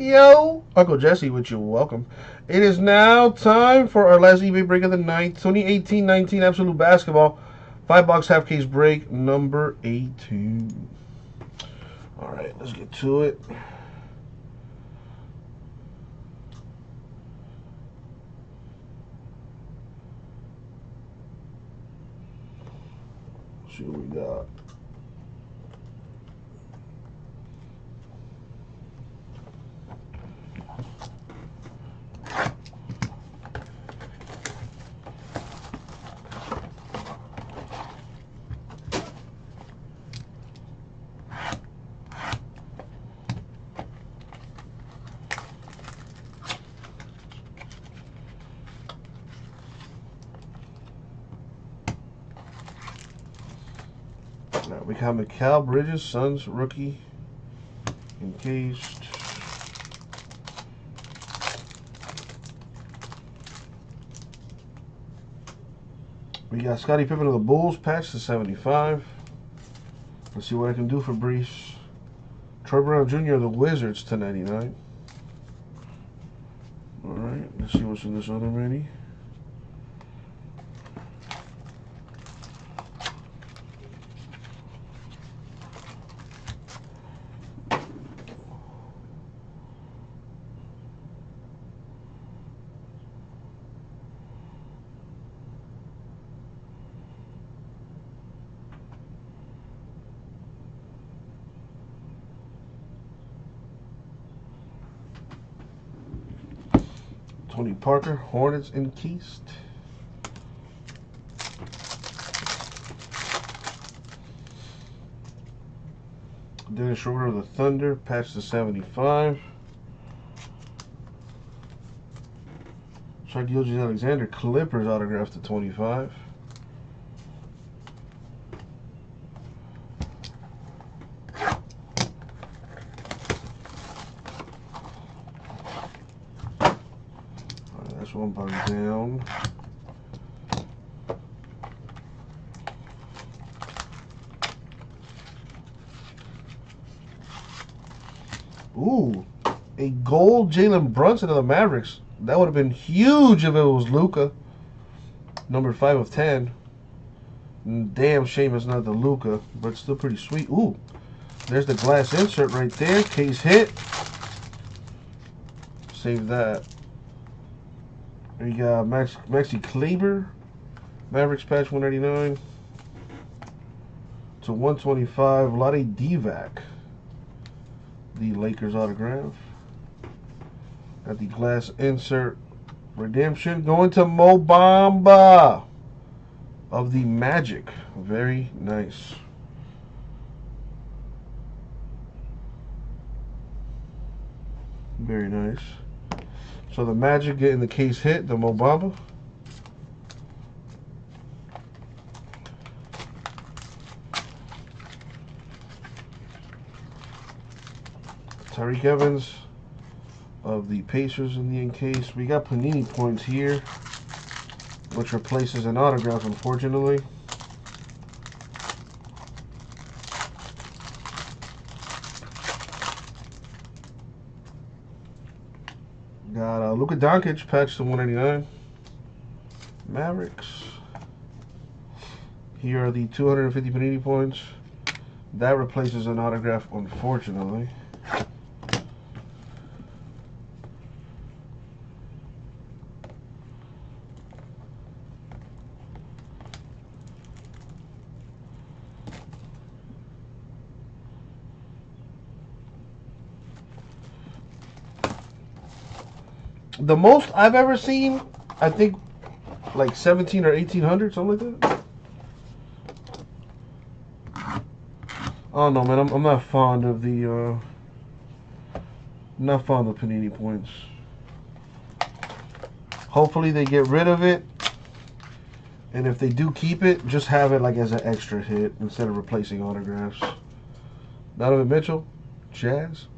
Yo, Uncle Jesse with you. Welcome. It is now time for our last eBay break of the night. 2018-19 Absolute Basketball. $5 half case break number 18. All right, let's get to it. Let's see what we got. We have Mikal Bridges, Suns rookie, encased. We got Scottie Pippen of the Bulls, patch to 75. Let's see what I can do for Brees. Troy Brown Jr. of the Wizards to 99. All right, let's see what's in this other mini. Tony Parker, Hornets encased. Dennis Schroeder of the Thunder, patch to 75. Shai Gilgeous-Alexander, Clippers autograph to 25. One button down. Ooh, a gold Jalen Brunson of the Mavericks. That would have been huge if it was Luka. Number 5 of 10. Damn shame it's not the Luka, but still pretty sweet. Ooh, there's the glass insert right there. Case hit. Save that. We got Maxi Kleber, Mavericks patch 189 to 125. Vlade Divac, the Lakers autograph. Got the glass insert redemption going to Mo Bamba of the Magic. Very nice. Very nice. So the Magic getting the case hit, the Mo Bamba. Tyreke Evans of the Pacers in the encase. We got Panini points here, which replaces an autograph, unfortunately. Got Luka Doncic, patch to 189. Mavericks. Here are the 250 Panini points. That replaces an autograph, unfortunately. The most I've ever seen, I think, like 17 or 1800, something like that. Oh no, man, I'm not fond of the, not fond of Panini points. Hopefully they get rid of it, and if they do keep it, just have it like as an extra hit instead of replacing autographs. Donovan Mitchell, Jazz.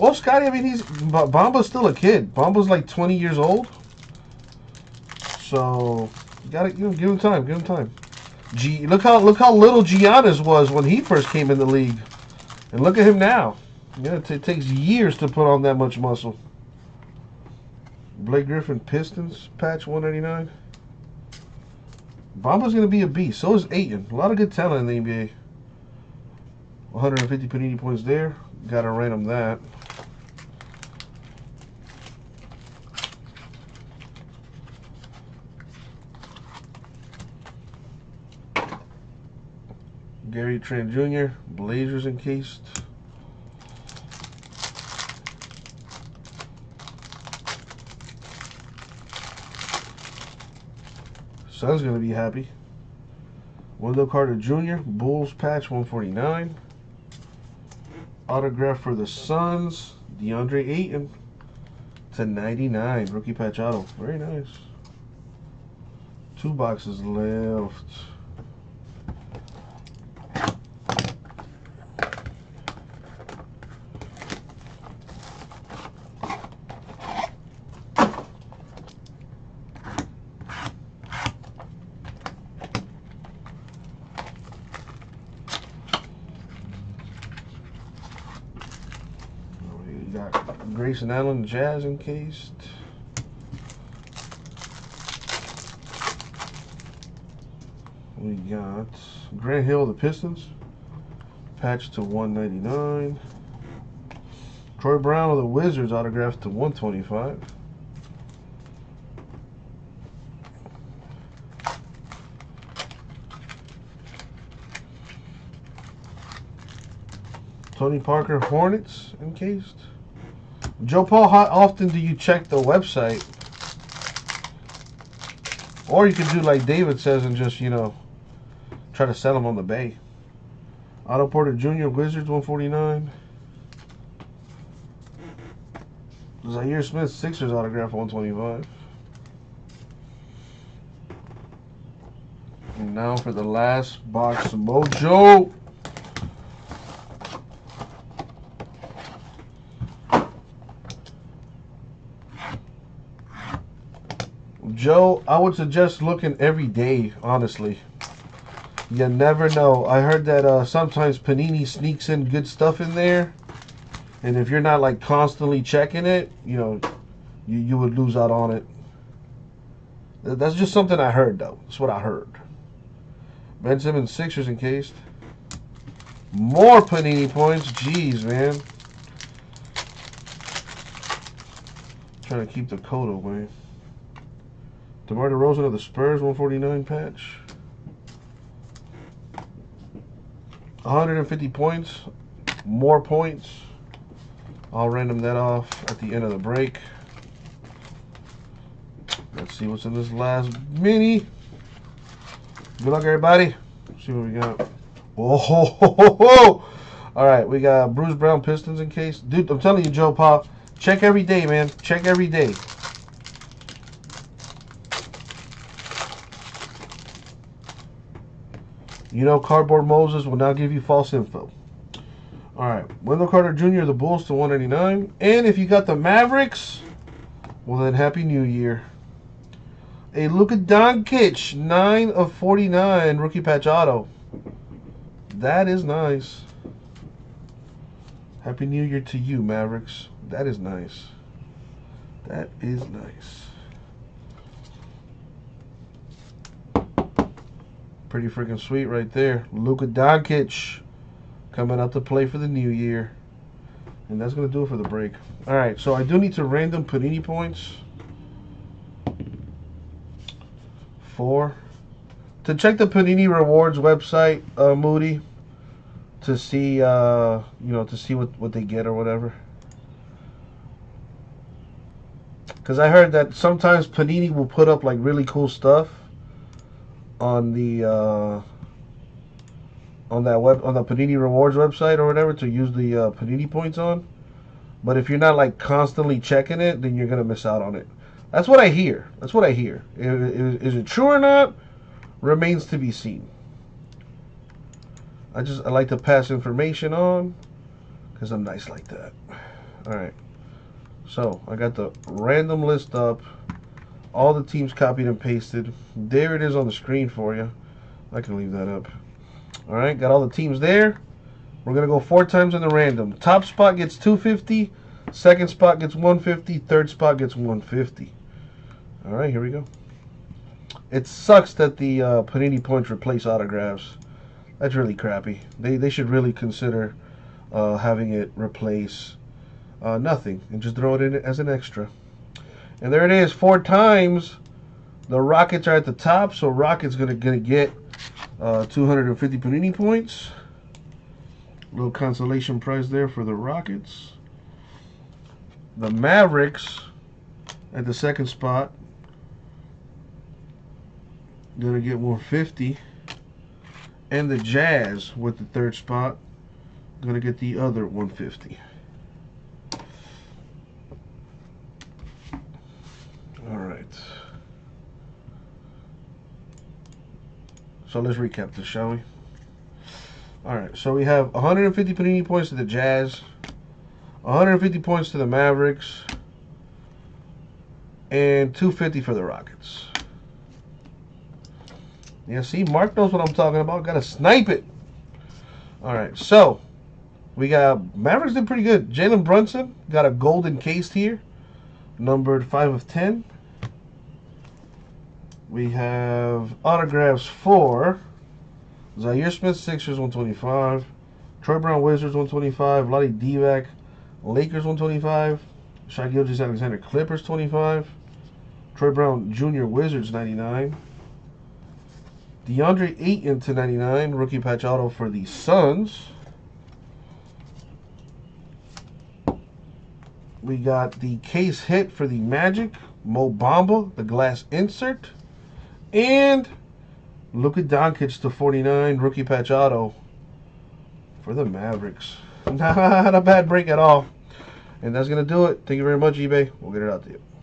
Well, Scotty, I mean, Bamba's still a kid. Bamba's like 20 years old. So, you gotta, give him time. Look how little Giannis was when he first came in the league, and look at him now. Yeah, it takes years to put on that much muscle. Blake Griffin, Pistons, patch 189. Bamba's going to be a beast. So is Ayton. A lot of good talent in the NBA. 150 Panini points there. Got to random that. Gary Trent Jr., Blazers encased. Son's going to be happy. Wendell Carter Jr., Bulls patch 149. Autograph for the Suns, DeAndre Ayton /99. Rookie patch auto. Very nice. Two boxes left. Grayson Allen, Jazz encased. We got Grant Hill, the Pistons, patch /199. Troy Brown of the Wizards, autographed /125. Tony Parker, Hornets encased. Joe Paul, how often do you check the website? Or you can do like David says and just, you know, try to sell them on the bay. Otto Porter Jr., Wizards, 149. Zaire Smith, Sixers, autograph, 125. And now for the last box, Mojo. Joe, I would suggest looking every day, honestly. You never know. I heard that sometimes Panini sneaks in good stuff in there. And if you're not, like, constantly checking it, you know, you would lose out on it. That's just something I heard, though. That's what I heard. Ben Simmons, Sixers encased. More Panini points. Jeez, man. I'm trying to keep the code away. DeMar DeRozan of the Spurs, 149 patch. 150 points. More points. I'll random that off at the end of the break. Let's see what's in this last mini. Good luck, everybody. Let's see what we got. Oh, ho, ho, ho, ho. All right, we got Bruce Brown, Pistons encased. Dude, I'm telling you, Joe Pop, check every day, man. Check every day. You know, Cardboard Moses will not give you false info. All right. Wendell Carter Jr., the Bulls /189. And if you got the Mavericks, well, then Happy New Year. A Luka Doncic, 9/49, rookie patch auto. That is nice. Happy New Year to you, Mavericks. That is nice. That is nice. Pretty freaking sweet right there. Luka Doncic coming out to play for the new year. And that's going to do it for the break. All right, so I do need to random Panini points. 4. To check the Panini Rewards website, Moody, to see, you know, to see what they get or whatever. Because I heard that sometimes Panini will put up, like, really cool stuff on the on the Panini Rewards website or whatever to use the Panini points on. But if you're not, like, constantly checking it, then you're gonna miss out on it. That's what I hear. That's what I hear. Is it true or not remains to be seen. I like to pass information on because I'm nice like that. All right, so I got the random list up. All the teams copied and pasted. There it is on the screen for you. I can leave that up. All right, got all the teams there. We're going to go four times in the random. The top spot gets 250. Second spot gets 150. Third spot gets 150. All right, here we go. It sucks that the Panini points replace autographs. That's really crappy. They should really consider having it replace nothing and just throw it in as an extra. And there it is, four times. The Rockets are at the top, so Rockets gonna get 250 Panini points. A little consolation prize there for the Rockets. The Mavericks at the second spot gonna get 150, and the Jazz with the third spot gonna get the other 150. All right. So let's recap this, shall we? All right, so we have 150 Panini points to the Jazz, 150 points to the Mavericks, and 250 for the Rockets. Yeah, see, Mark knows what I'm talking about. Gotta snipe it. All right, so we got Mavericks did pretty good. Jalen Brunson got a gold encased here, numbered 5 of 10. We have autographs for Zaire Smith, Sixers, 125. Troy Brown, Wizards, 125. Vlade Divac, Lakers, 125. Shai Gilgeous-Alexander, Clippers, 25. Troy Brown Jr., Wizards, 99. DeAndre Ayton, 299. Rookie patch auto for the Suns. We got the case hit for the Magic. Mo Bamba, the glass insert. And Luka Doncic /49 rookie patch auto for the Mavericks. Not a bad break at all. And that's going to do it. Thank you very much, eBay. We'll get it out to you.